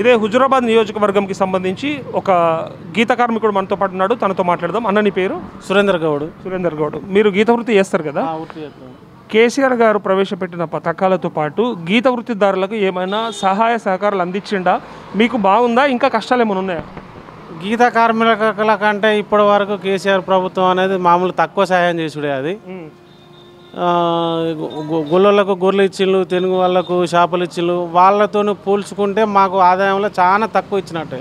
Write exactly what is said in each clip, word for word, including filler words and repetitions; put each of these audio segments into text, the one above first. ఇదే హుజూరాబాద్ నియోజకవర్గంకి సంబంధించి ఒక గీత కార్మికుడు మనతో పాటు ఉన్నాడు, తనతో మాట్లాడదాం. అన్న, నీ పేరు? సురేందర్ గౌడ్. సురేందర్ గౌడ్, మీరు గీత వృత్తి చేస్తారు కదా. కేసీఆర్ గారు ప్రవేశపెట్టిన పథకాలతో పాటు గీత వృత్తిదారులకు ఏమైనా సహాయ సహకారాలు అందించిండా? మీకు బాగుందా? ఇంకా కష్టాలు ఏమైనా ఉన్నాయా? గీత కార్మికుల కంటే ఇప్పటి వరకు కేసీఆర్ ప్రభుత్వం అనేది మామూలు తక్కువ సహాయం చేసుడే. అది గొల్లలకు గొర్రెలు ఇచ్చిళ్ళు, తెలుగు వాళ్ళకు షాపులు ఇచ్చిళ్ళు, వాళ్ళతో పోల్చుకుంటే మాకు ఆదాయంలో చాలా తక్కువ ఇచ్చినట్టే.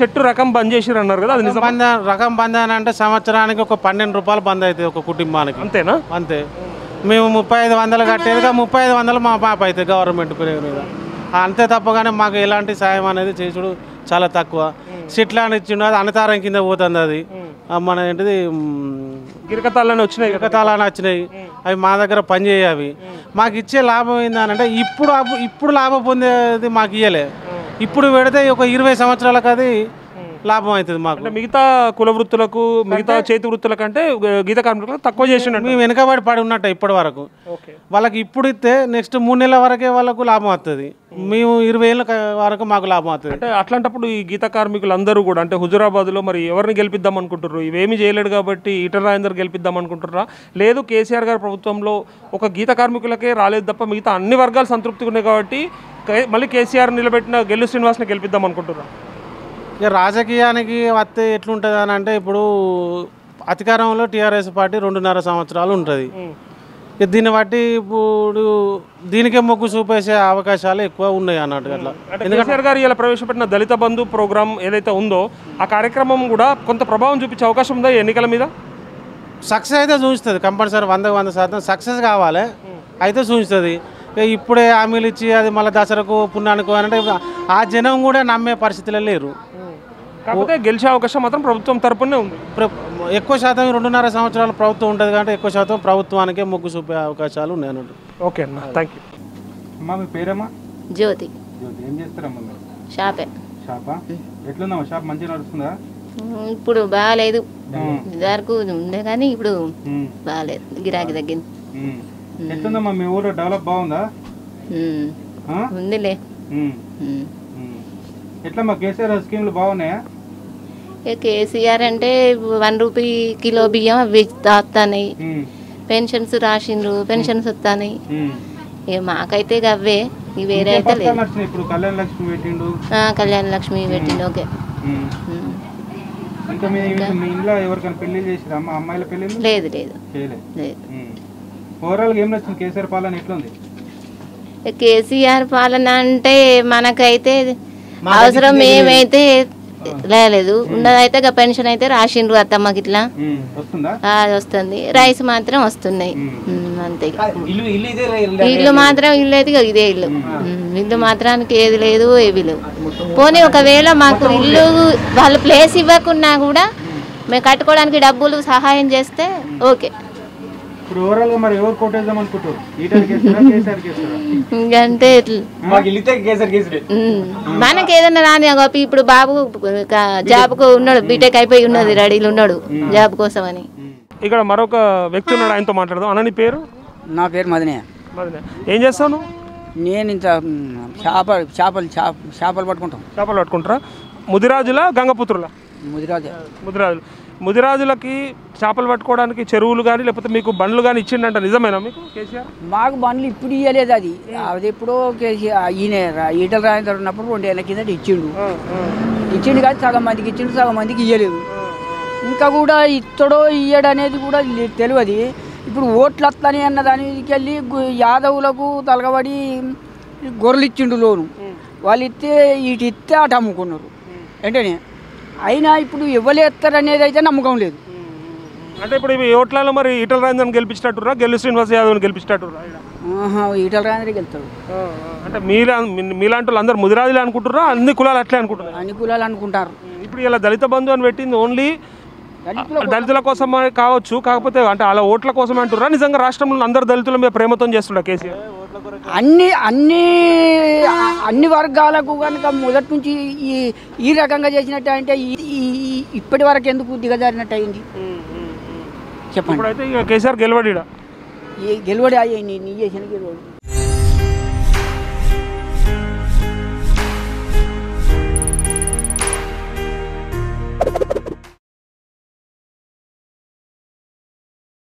చెట్టు రకం బంద్ చేసిరు అన్నారు కదా, బంద్ రకం బంద్ అని అంటే సంవత్సరానికి ఒక పన్నెండు రూపాయలు బంద్ అవుతాయి ఒక కుటుంబానికి. అంతేనా? అంతే. మేము ముప్పై ఐదు వందలు కట్టేదిగా ముప్పై ఐదు వందలు మా పాప అవుతాయి గవర్నమెంట్ పేరు మీద. అంతే తప్ప కానీ మాకు ఎలాంటి సాయం అనేది చేసుడు చాలా తక్కువ. సిట్లాంటి ఇచ్చిండు, అది అన్నతారం కింద పోతుంది. అది మన ఏంటిది గిరకతాలని వచ్చినాయి, గిరకతాలని వచ్చినాయి. అవి మా దగ్గర పనిచేయ. అవి మాకు ఇచ్చే లాభం ఏందని అంటే ఇప్పుడు ఇప్పుడు లాభం పొందేది మాకు ఇవ్వలే. ఇప్పుడు పెడితే ఒక ఇరవై సంవత్సరాలకు అది లాభం అవుతుంది మాకు. మిగతా కుల వృత్తులకు, మిగతా చేతి వృత్తుల కంటే గీత కార్మికులకు తక్కువ చేసినట్టు, మేము వెనకబడి పడి ఉన్నట్టు ఇప్పటి వరకు. వాళ్ళకి ఇప్పుడు ఇస్తే నెక్స్ట్ మూడు నెలల వరకే వాళ్ళకు లాభం అవుతుంది, మేము ఇరవై ఏళ్ళ వరకు మాకు లాభం అవుతుంది. అంటే అట్లాంటప్పుడు ఈ గీత కార్మికులందరూ కూడా అంటే హుజూరాబాద్లో మరి ఎవరిని గెలిపిద్దాం అనుకుంటున్నారు? ఇవేమి చేయలేడు కాబట్టి ఈటల రాజేందర్ గెలిపిద్దాం అనుకుంటున్నారా? లేదు, కేసీఆర్ గారి ప్రభుత్వంలో ఒక గీత కార్మికులకే రాలేదు తప్ప మిగతా అన్ని వర్గాలు సంతృప్తిగా ఉన్నాయి కాబట్టి మళ్ళీ కేసీఆర్ నిలబెట్టిన గెల్లు శ్రీనివాస్ని గెలిపిద్దాం అనుకుంటున్నారా? ఇక రాజకీయానికి వస్తే ఎట్లుంటుంది అని అంటే ఇప్పుడు అధికారంలో టీఆర్ఎస్ పార్టీ రెండున్నర సంవత్సరాలు ఉంటుంది. దీన్ని బట్టి ఇప్పుడు దీనికే మొగ్గు చూపేసే అవకాశాలు ఎక్కువ ఉన్నాయి అన్నట్టు. అట్లా కేసీఆర్ గారు ఇలా ప్రవేశపెట్టిన దళిత బంధు ప్రోగ్రాం ఏదైతే ఉందో ఆ కార్యక్రమం కూడా కొంత ప్రభావం చూపించే అవకాశం ఉందా ఎన్నికల మీద? సక్సెస్ అయితే చూపిస్తుంది కంపల్సరీ, వందకు వంద శాతం సక్సెస్ కావాలి అయితే చూపిస్తుంది. ఇప్పుడే హామీలు ఇచ్చి అది మళ్ళీ దసరకు పుణ్యానికి అంటే ఆ జనం కూడా నమ్మే పరిస్థితులు లేరు. కాకపోతే గెలిచే అవకాశం మాత్రం ప్రభుత్వం తరపునే ఉంది. ఎక్కువ శాతం రెండున్నర సంవత్సరాలు ప్రభుత్వం ఉంటుంది కాబట్టి ఎక్కువ శాతం ప్రభుత్వానికే మొగ్గు చూపే అవకాశాలు నేను. ఓకే అమ్మా, థ్యాంక్ యూ. అమ్మా, మీ పేరమ్మా? జ్యోతి. జ్యోతి, ఏం చేస్తారమ్మా మీరు? షాపే. షాపా? ఎట్లుందమ్మా షాప్? మంచిగా నడుస్తుందా? ఇప్పుడు బాగాలేదు, ఇదివరకు ఉండే కానీ ఇప్పుడు బాగాలేదు, గిరాకీ తగ్గింది. ఎట్లుందమ్మా మీ ఊరు? డెవలప్ బాగుందా? ఉందిలే. ఎట్లమ్మా కేసీఆర్ స్కీమ్లు బాగున్నాయా? కేసీఆర్ అంటే వన్ రూపీ కిలో బియ్యం అవి తాగుతాయి, పెన్షన్స్ రాసిండ్రు, పెన్షన్స్ వస్తాయి. ఇక మాకైతే అవే, వేరే అయితే లేదు. ఇప్పుడు కళ్యాణ లక్ష్మి పెట్టిండు. కళ్యాణ లక్ష్మి పెట్టిండు. ఓకే. లేదు లేదు లేదు. కేసీఆర్ పాలన అంటే మనకైతే అవసరం ఏమైతే లేదు, ఉన్నదైతే పెన్షన్ అయితే రాసిండ్రు అత్తమ్మకి, ఇట్లా వస్తుంది. రైస్ మాత్రం వస్తున్నాయి అంతే. ఇల్లు మాత్రం ఇల్లు అయితే ఇదే ఇల్లు, ఇల్లు మాత్రానికి ఏది లేదు, ఏవి లేవు. పోనీ ఒకవేళ మాకు ఇల్లు వాళ్ళు ప్లేస్ ఇవ్వకున్నా కూడా మేము కట్టుకోవడానికి డబ్బులు సహాయం చేస్తే ఓకే. మనకి ఏదన్నా రాని గొప్ప. ఇప్పుడు బాబు జాబ్ కు ఉన్నాడు, బీటెక్ అయిపోయి ఉన్నది, రెడీలు ఉన్నాడు జాబ్ కోసం అని. ఇక్కడ మరొక వ్యక్తి ఉన్నాడు, ఆయనతో మాట్లాడదాం. అన్న, నీ పేరు? నా పేరు మదనయ్య. ఏం చేస్తాను? నేను ఇంత చేప చేపలు చేపలు పట్టుకుంటాం. చేపలు పట్టుకుంటారా? ముదిరాజుల గంగపుత్రుల? ముదిరాజు. ముదిరాజులు. ముదిరాజులకి చేపలు పట్టుకోవడానికి చెరువులు కానీ లేకపోతే మీకు బండ్లు కానీ ఇచ్చిండంట, నిజమేనా మీకు కేసీఆర్? మాకు బండ్లు ఇప్పుడు ఇవ్వలేదు, అది అది ఎప్పుడో కేసీఆర్ ఈయన ఈటల రాజేందర్ ఉన్నప్పుడు రెండు ఏళ్ళ కింద ఇచ్చిండు. ఇచ్చిండు కానీ సగం మందికి ఇచ్చిండు, సగం మందికి ఇవ్వలేదు. ఇంకా కూడా ఇత్తడో ఇయ్యడు అనేది కూడా తెలియదు. ఇప్పుడు ఓట్లు వస్తాయి అన్న దానికి వెళ్ళి యాదవులకు తలగబడి గొర్రెలు ఇచ్చిండు లోను, వాళ్ళు ఇస్తే ఇటు ఇస్తే అటు అమ్ముకున్నారు వెంటనే. అయినా ఇప్పుడు ఇవ్వలేస్తారనేది అయితే నమ్మకం లేదు. అంటే ఇప్పుడు ఓట్లలో మరి ఈటల రాజేందర్ గెలిపించినట్టురా, గెల్లు శ్రీనివాస్ యాదవ్ గెలిపించినట్టురా? ఈటల రాజేందర్ గెలుతాడు అంటే మీలా మీలాంటి వాళ్ళు అందరు ముదిరాజులే అనుకుంటున్నారా? అన్ని కులాలు అట్లే అనుకుంటారు? అన్ని కులాలు అనుకుంటారు. ఇప్పుడు ఇలా దళిత బంధు అని పెట్టింది ఓన్లీ దళితుల కోసం కావచ్చు, కాకపోతే అంటే అలా ఓట్ల కోసం అంటున్నారా? నిజంగా రాష్ట్రంలో అందరు దళితుల మీద ప్రేమతో చేస్తున్నారు కేసీఆర్? అన్ని అన్ని అన్ని వర్గాలకు కనుక మొదటి నుంచి ఈ ఈ రకంగా చేసినట్టు అంటే ఇప్పటి వరకు ఎందుకు దిగజారినట్టు అయింది చెప్పండి. గెలువడి గెలువడి అయ్యింది, నీ చేసిన గెలువడి.